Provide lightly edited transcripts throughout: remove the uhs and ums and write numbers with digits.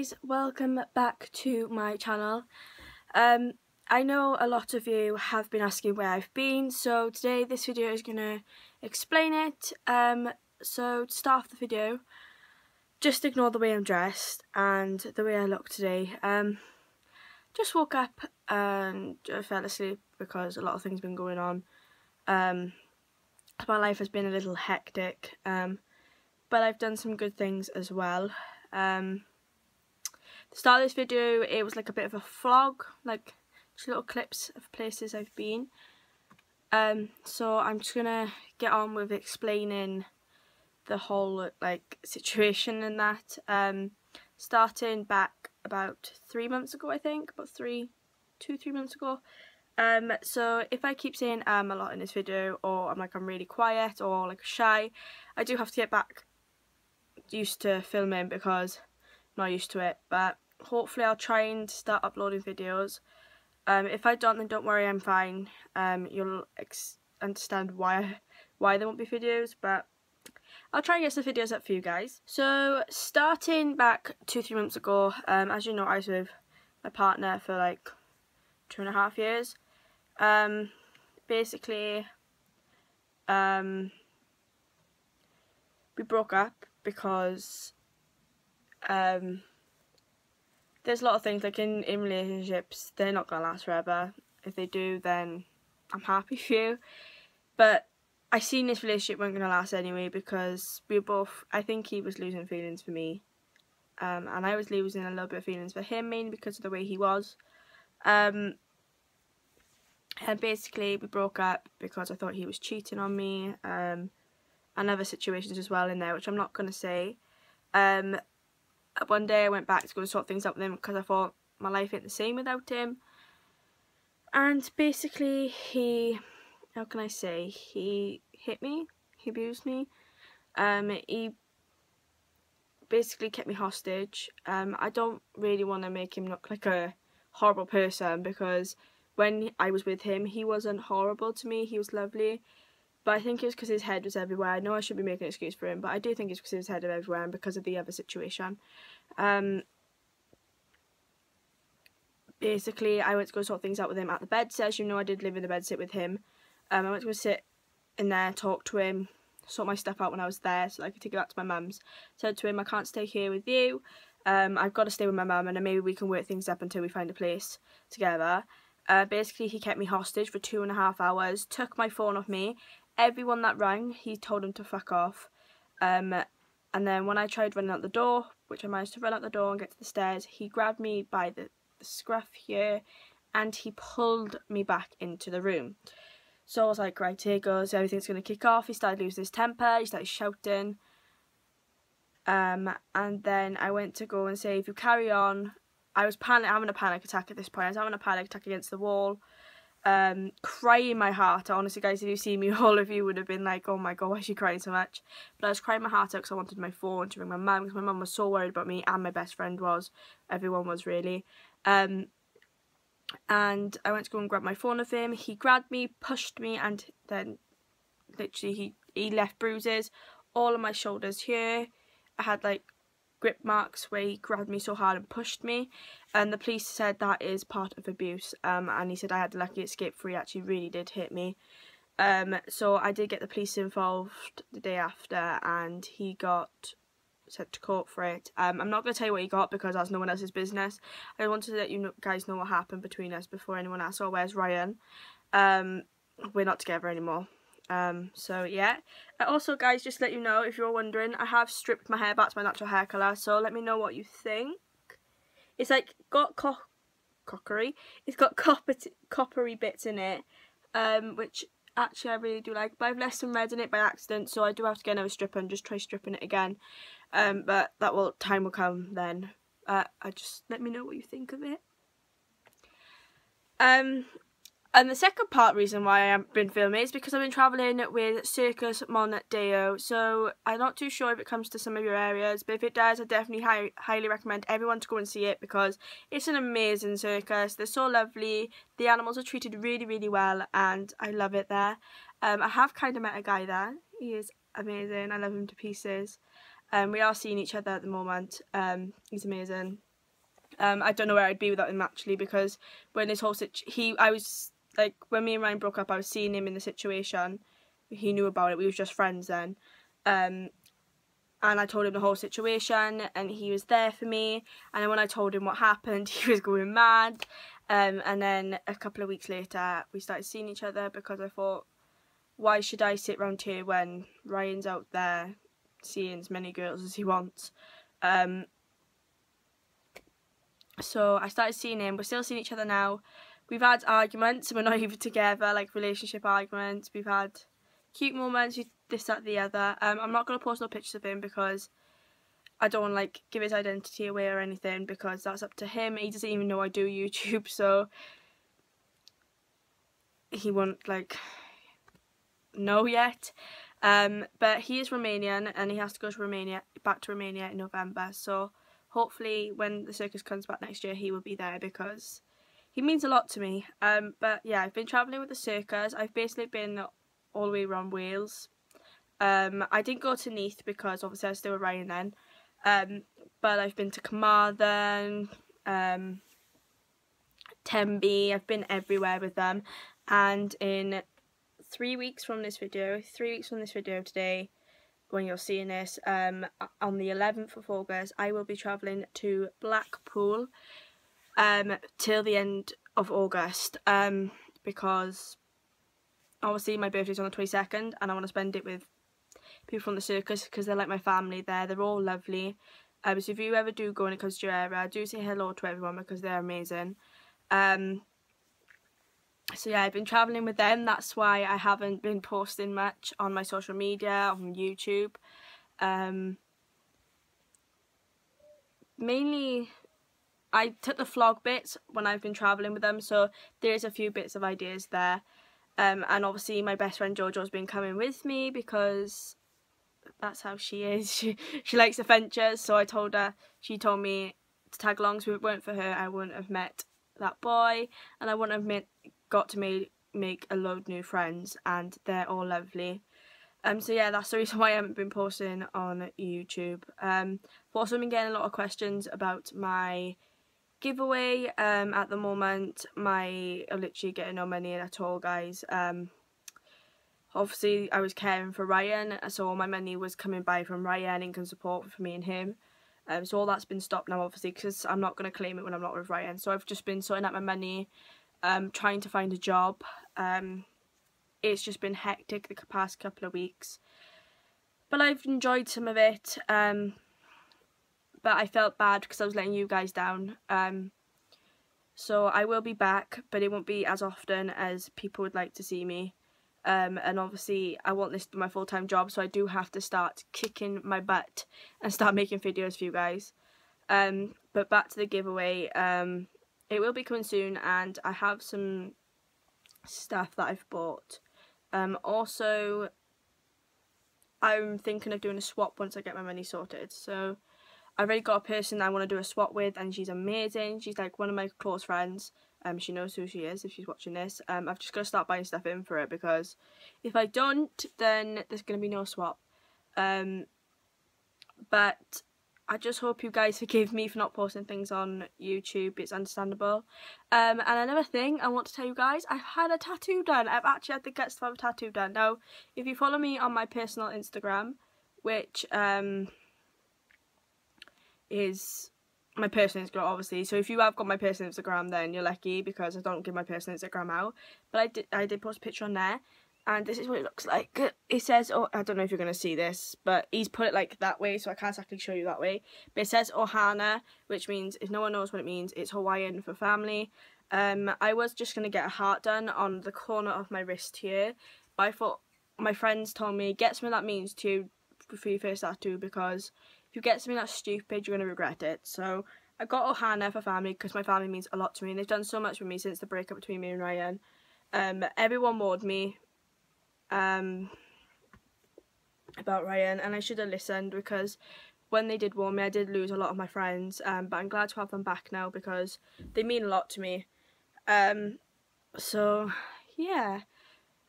guys, welcome back to my channel. I know a lot of you have been asking where I've been, so today this video is going to explain it. So to start off the video, just ignore the way I'm dressed and the way I look today. Just woke up and I fell asleep because a lot of things have been going on. My life has been a little hectic, but I've done some good things as well. The start of this video, it was like a bit of a vlog, like just little clips of places I've been. So I'm just gonna get on with explaining the whole like situation and that. Starting back about 3 months ago, I think, about two, three months ago. So if I keep saying a lot in this video, or I'm really quiet or like shy, I do have to get back used to filming because I'm not used to it, but hopefully I'll try and start uploading videos. If I don't, then don't worry, I'm fine. You'll understand why there won't be videos, but I'll try and get some videos up for you guys. So starting back 2-3 months ago, as you know, I was with my partner for like 2.5 years. Basically, we broke up because there's a lot of things, like in relationships, they're not gonna last forever. If they do, then I'm happy for you, but I seen this relationship weren't gonna last anyway, because we were both, I think he was losing feelings for me, and I was losing a little bit of feelings for him, mainly because of the way he was. And basically we broke up because I thought he was cheating on me, and other situations as well in there, which I'm not gonna say. One day I went back to go to sort things out with him because I thought my life ain't the same without him. And basically he, how can I say, he hit me, he abused me, he basically kept me hostage. I don't really want to make him look like a horrible person, because when I was with him he wasn't horrible to me, he was lovely. But I think it was because his head was everywhere. I know I should be making an excuse for him, but I do think it's because his head was everywhere and because of the other situation. Basically, I went to go sort things out with him at the bedsit. As you know, I did live in the bedsit with him. I went to go sit in there, talk to him, sort my stuff out when I was there so that I could take it back to my mum's. Said to him, I can't stay here with you. I've got to stay with my mum, and then maybe we can work things up until we find a place together. Basically, he kept me hostage for 2.5 hours, took my phone off me. Everyone that rang, he told him to fuck off. And then when I tried running out the door, which I managed to run out the door and get to the stairs, he grabbed me by the scruff here and he pulled me back into the room. So I was like, right, here goes, everything's going to kick off. He started losing his temper, he started shouting. And then I went to go and say, if you carry on, I was having a panic attack at this point. I was having a panic attack against the wall. Crying my heart out. Honestly guys, if you see me, all of you would have been like, oh my god, why is she crying so much? But I was crying my heart out because I wanted my phone to ring my mum, because my mum was so worried about me, and my best friend was, everyone was really. And I went to go and grab my phone off him. He grabbed me, pushed me, and then literally he left bruises all on my shoulders here. I had like grip marks where he grabbed me so hard and pushed me, and the police said that is part of abuse. And he said I had the lucky escape, for he actually really did hit me. So I did get the police involved the day after, and he got sent to court for it. I'm not going to tell you what he got because that's no one else's business. I wanted to let you guys know what happened between us before anyone asked, oh, where's Ryan? We're not together anymore. So yeah, also guys, just to let you know, if you're wondering, I have stripped my hair back to my natural hair colour, so let me know what you think. It's like got cockery, it's got coppery bits in it, which actually I really do like, but I've left some red in it by accident, so I do have to get another stripper and just try stripping it again. But that will, time will come then. I just, let me know what you think of it. And the second part reason why I haven't been filming is because I've been travelling with Circus Mon Deo. So I'm not too sure if it comes to some of your areas, but if it does, I definitely highly recommend everyone to go and see it, because it's an amazing circus. They're so lovely, the animals are treated really, really well, and I love it there. I have kind of met a guy there, he is amazing, I love him to pieces. We are seeing each other at the moment, he's amazing. I don't know where I'd be without him, actually, because when this whole I was like, when me and Ryan broke up, I was seeing him in the situation. He knew about it. We were just friends then. And I told him the whole situation, and he was there for me. And then when I told him what happened, he was going mad. And then a couple of weeks later, we started seeing each other, because I thought, why should I sit round here when Ryan's out there seeing as many girls as he wants? So I started seeing him. We're still seeing each other now. We've had arguments, and we're not even together, like relationship arguments. We've had cute moments, this, that, the other. I'm not going to post no pictures of him, because I don't want to like give his identity away or anything, because that's up to him. He doesn't even know I do YouTube, so he won't like know yet. But he is Romanian, and he has to go to Romania in November, so hopefully when the circus comes back next year he will be there, because he means a lot to me. But yeah, I've been travelling with the circus. I've basically been all the way around Wales. I didn't go to Neath because obviously I was still with Ryan then. But I've been to Carmarthen, Tenby. I've been everywhere with them. And in 3 weeks from this video, 3 weeks from this video today, when you're seeing this, on the 11th of August, I will be travelling to Blackpool till the end of August, because obviously my birthday's on the 22nd, and I want to spend it with people from the circus, because they're like my family there. They're all lovely. So if you ever do go and it comes to your area, do say hello to everyone, because they're amazing. So yeah, I've been travelling with them. That's why I haven't been posting much on my social media, on YouTube. Mainly, I took the vlog bits when I've been travelling with them, so there's a few bits of ideas there. And obviously my best friend Jojo's been coming with me, because that's how she is. She likes adventures, so I told her, she told me to tag along, so if it weren't for her I wouldn't have met that boy, and I wouldn't have got to make a load of new friends, and they're all lovely. So yeah, that's the reason why I haven't been posting on YouTube. I've also been getting a lot of questions about my giveaway. At the moment I'm literally getting no money at all, guys. Obviously I was caring for Ryan, so all my money was coming by from Ryan, income support for me and him. So all that's been stopped now, obviously, because I'm not going to claim it when I'm not with Ryan. So I've just been sorting out my money, trying to find a job. It's just been hectic the past couple of weeks, but I've enjoyed some of it. But I felt bad because I was letting you guys down. So I will be back, but it won't be as often as people would like to see me. And obviously I want this to be my full-time job, so I do have to start kicking my butt and start making videos for you guys. But back to the giveaway. It will be coming soon, and I have some stuff that I've bought. Also, I'm thinking of doing a swap once I get my money sorted. So I've already got a person I want to do a swap with, and she's amazing. She's like one of my close friends. She knows who she is if she's watching this. I've just got to start buying stuff in for it, because if I don't, then there's going to be no swap. But I just hope you guys forgive me for not posting things on YouTube. It's understandable. And another thing I want to tell you guys, I've had a tattoo done. I've actually had the guts to have a tattoo done. Now, if you follow me on my personal Instagram, which is my personal Instagram, obviously, so if you have got my personal Instagram then you're lucky, because I don't give my personal Instagram out, but I did post a picture on there, and this is what it looks like. It says, oh, I don't know if you're going to see this, but he's put it like that way, so I can't actually show you that way, but it says Ohana, which means, if no one knows what it means, it's Hawaiian for family. I was just going to get a heart done on the corner of my wrist here, but I thought, my friends told me, get something that means to you before you first tattoo, because if you get something that's stupid, you're going to regret it. So I got Ohana for family, because my family means a lot to me, and they've done so much for me since the breakup between me and Ryan. Everyone warned me about Ryan, and I should have listened, because when they did warn me, I did lose a lot of my friends. But I'm glad to have them back now, because they mean a lot to me. So yeah,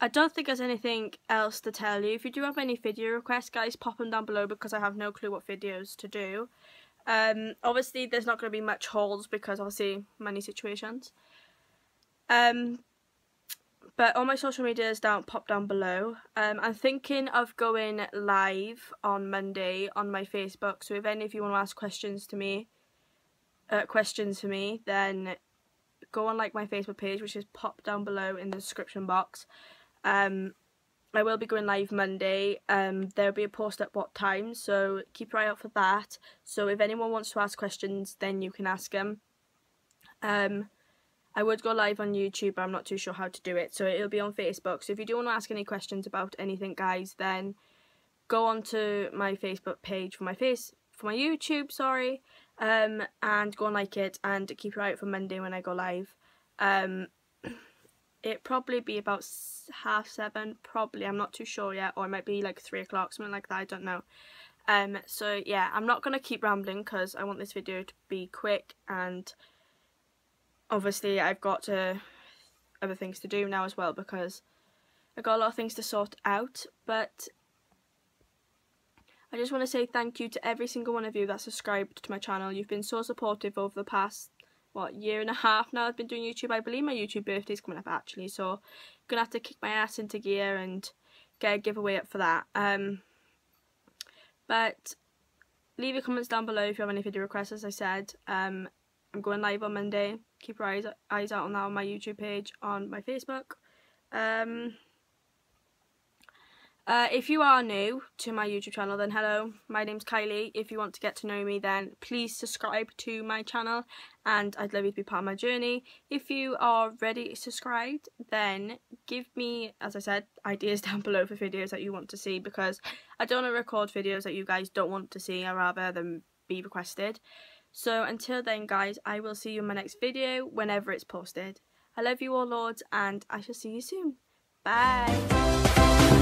I don't think there's anything else to tell you. If you do have any video requests, guys, pop them down below, because I have no clue what videos to do. Obviously there's not going to be much hauls because obviously money situations. But all my social media is popped down below. I'm thinking of going live on Monday on my Facebook, so if any of you want to ask questions for me, then go on like my Facebook page, which is popped down below in the description box. I will be going live Monday. There'll be a post at what time, so keep your eye out for that. So if anyone wants to ask questions, then you can ask them. I would go live on YouTube, but I'm not too sure how to do it, so it'll be on Facebook. So if you do want to ask any questions about anything, guys, then go on to my Facebook page for my YouTube, and go and like it, and keep your eye out for Monday when I go live. It'll probably be about 7:30, probably, I'm not too sure yet, or it might be like 3 o'clock, something like that, I don't know. So yeah, I'm not going to keep rambling because I want this video to be quick, and obviously I've got other things to do now as well because I've got a lot of things to sort out. But I just want to say thank you to every single one of you that subscribed to my channel. You've been so supportive over the past, what, year and a half now I've been doing YouTube. I believe my YouTube birthday's coming up actually, so I'm going to have to kick my ass into gear and get a giveaway up for that. But leave your comments down below if you have any video requests, as I said. I'm going live on Monday. Keep your eyes out on that on my YouTube page, on my Facebook. If you are new to my YouTube channel, then hello, my name's Kylie. If you want to get to know me, then please subscribe to my channel, and I'd love you to be part of my journey. If you are already subscribed, then give me, as I said, ideas down below for videos that you want to see, because I don't want to record videos that you guys don't want to see, or rather than be requested. So until then, guys, I will see you in my next video whenever it's posted. I love you all, lords, and I shall see you soon. Bye.